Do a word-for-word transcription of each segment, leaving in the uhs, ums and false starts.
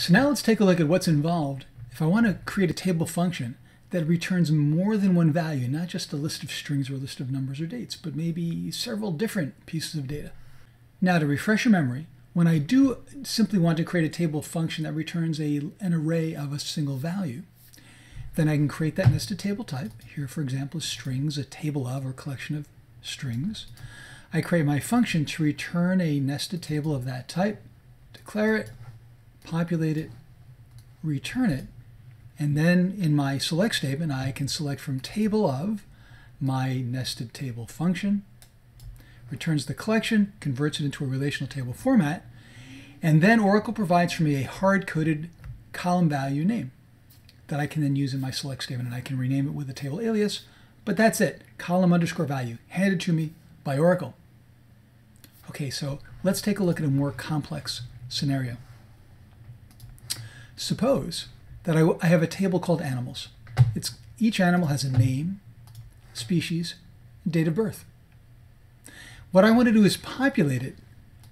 So now let's take a look at what's involved if I want to create a table function that returns more than one value, not just a list of strings or a list of numbers or dates, but maybe several different pieces of data. Now to refresh your memory, when I do simply want to create a table function that returns a, an array of a single value, then I can create that nested table type. Here, for example, is strings, a table of or collection of strings. I create my function to return a nested table of that type, declare it, populate it, return it, and then in my select statement, I can select from table of my nested table function, returns the collection, converts it into a relational table format, and then Oracle provides for me a hard-coded column value name that I can then use in my select statement, and I can rename it with a table alias, but that's it, column underscore value, handed to me by Oracle. Okay, so let's take a look at a more complex scenario. Suppose that I, I have a table called animals. It's, each animal has a name, species, and date of birth. What I want to do is populate it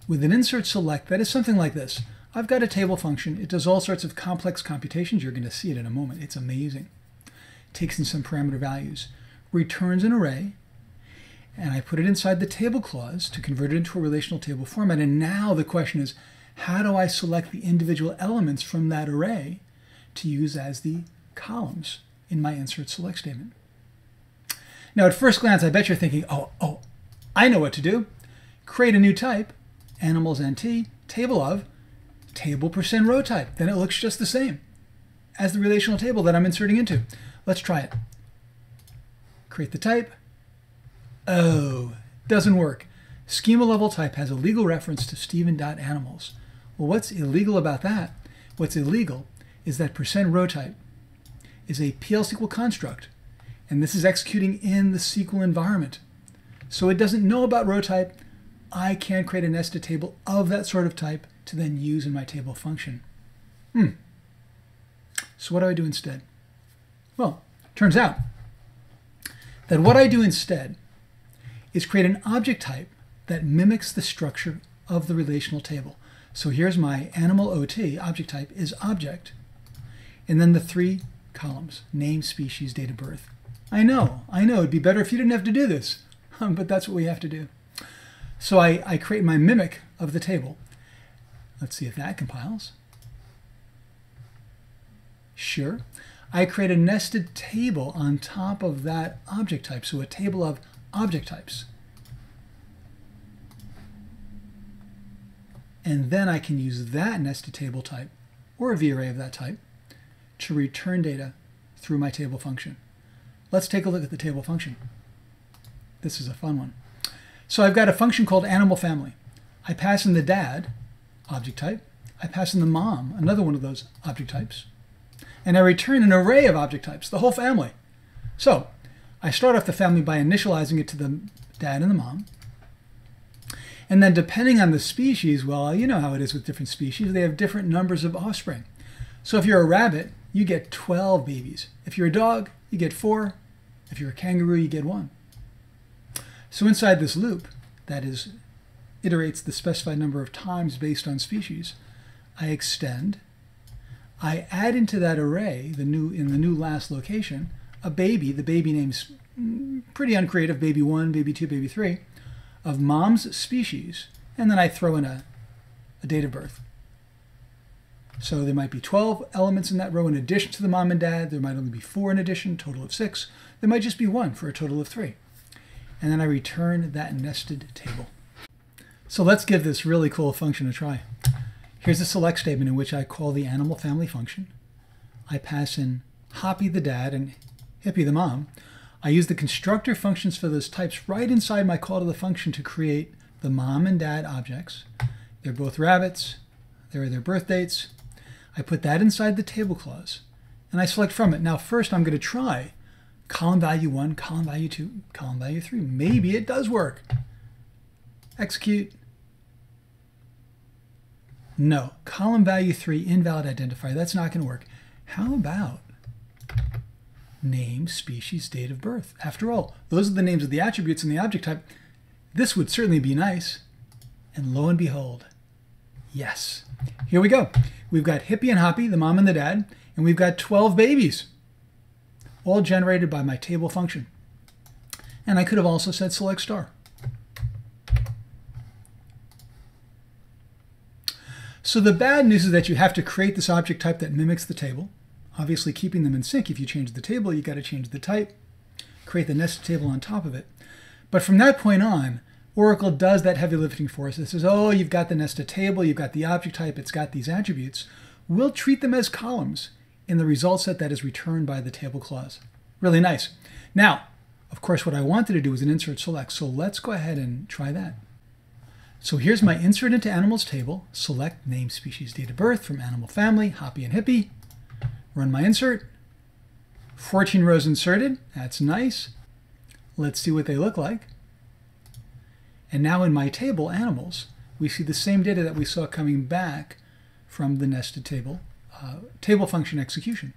with an insert select that is something like this. I've got a table function. It does all sorts of complex computations. You're going to see it in a moment. It's amazing. Takes in some parameter values, returns an array, and I put it inside the table clause to convert it into a relational table format. And now the question is, how do I select the individual elements from that array to use as the columns in my insert select statement? Now at first glance, I bet you're thinking, oh, oh, I know what to do. Create a new type, animals N T, table of, table percent row type. Then it looks just the same as the relational table that I'm inserting into. Let's try it. Create the type. Oh, doesn't work. Schema level type has a legal reference to Stephen.animals. Well, what's illegal about that? What's illegal is that percent row type is a P L S Q L construct, and this is executing in the S Q L environment. So it doesn't know about row type. I can create a nested table of that sort of type to then use in my table function. Hmm. So what do I do instead? Well, turns out that what I do instead is create an object type that mimics the structure of the relational table. So here's my animal O T, object type is object, and then the three columns, name, species, date of birth. I know, I know, it'd be better if you didn't have to do this, but that's what we have to do. So I, I create my mimic of the table. Let's see if that compiles. Sure. I create a nested table on top of that object type, so a table of object types. And then I can use that nested table type, or a V array of that type, to return data through my table function. Let's take a look at the table function. This is a fun one. So I've got a function called Animal Family. I pass in the dad, object type. I pass in the mom, another one of those object types. And I return an array of object types, the whole family. So I start off the family by initializing it to the dad and the mom. And then depending on the species, well, you know how it is with different species. They have different numbers of offspring. So if you're a rabbit, you get twelve babies. If you're a dog, you get four. If you're a kangaroo, you get one. So inside this loop, that is, iterates the specified number of times based on species, I extend. I add into that array, the new in the new last location, a baby. The baby name's pretty uncreative, baby one, baby two, baby three, of mom's species, and then I throw in a, a date of birth. So there might be twelve elements in that row in addition to the mom and dad. There might only be four in addition, total of six. There might just be one for a total of three. And then I return that nested table. So let's give this really cool function a try. Here's a select statement in which I call the animal family function. I pass in Hoppy the dad and Hippy the mom. I use the constructor functions for those types right inside my call to the function to create the mom and dad objects. They're both rabbits. There are their birth dates. I put that inside the table clause, and I select from it. Now first I'm going to try column value one, column value two, column value three. Maybe it does work. Execute. No. Column value three, invalid identifier. That's not going to work. How about name, species, date of birth? After all, those are the names of the attributes in the object type. This would certainly be nice. And lo and behold, yes. Here we go. We've got Hippy and Hoppy, the mom and the dad, and we've got twelve babies, all generated by my table function. And I could have also said select star. So the bad news is that you have to create this object type that mimics the table. Obviously, keeping them in sync. If you change the table, you got to change the type, create the nested table on top of it. But from that point on, Oracle does that heavy lifting for us. It says, oh, you've got the nested table, you've got the object type, it's got these attributes. We'll treat them as columns in the result set that is returned by the table clause. Really nice. Now, of course, what I wanted to do was an insert select. So let's go ahead and try that. So here's my insert into animals table, select name, species, date of birth from Animal Family, Hoppy and Hippy. Run my insert. fourteen rows inserted. That's nice. Let's see what they look like. And now in my table, animals, we see the same data that we saw coming back from the nested table, uh, table function execution.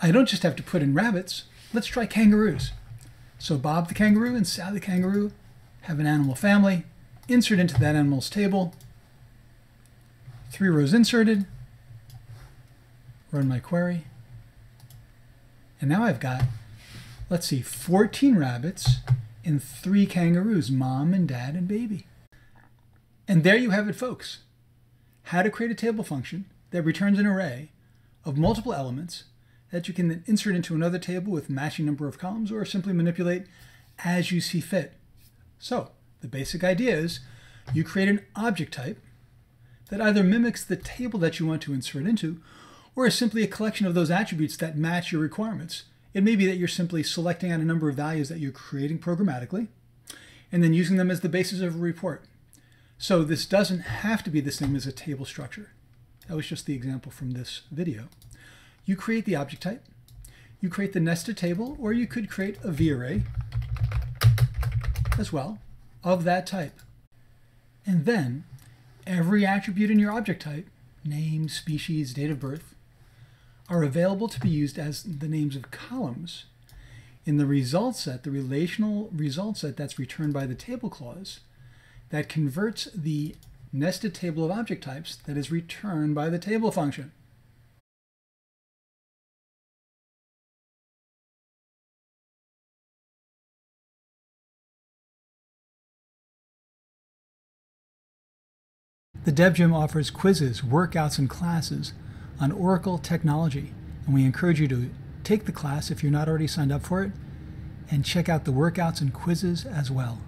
I don't just have to put in rabbits. Let's try kangaroos. So Bob the kangaroo and Sally the kangaroo have an animal family. Insert into that animal's table. Three rows inserted. Run my query. And now I've got, let's see, fourteen rabbits and three kangaroos, mom and dad and baby. And there you have it, folks. How to create a table function that returns an array of multiple elements that you can then insert into another table with matching number of columns or simply manipulate as you see fit. So the basic idea is you create an object type that either mimics the table that you want to insert into or is simply a collection of those attributes that match your requirements. It may be that you're simply selecting out a number of values that you're creating programmatically and then using them as the basis of a report. So this doesn't have to be the same as a table structure. That was just the example from this video. You create the object type, you create the nested table, or you could create a V array as well of that type. And then every attribute in your object type, name, species, date of birth, are available to be used as the names of columns in the result set, the relational result set that's returned by the table clause that converts the nested table of object types that is returned by the table function. The DevGym offers quizzes, workouts, and classes on Oracle technology, and we encourage you to take the class if you're not already signed up for it, and check out the workouts and quizzes as well.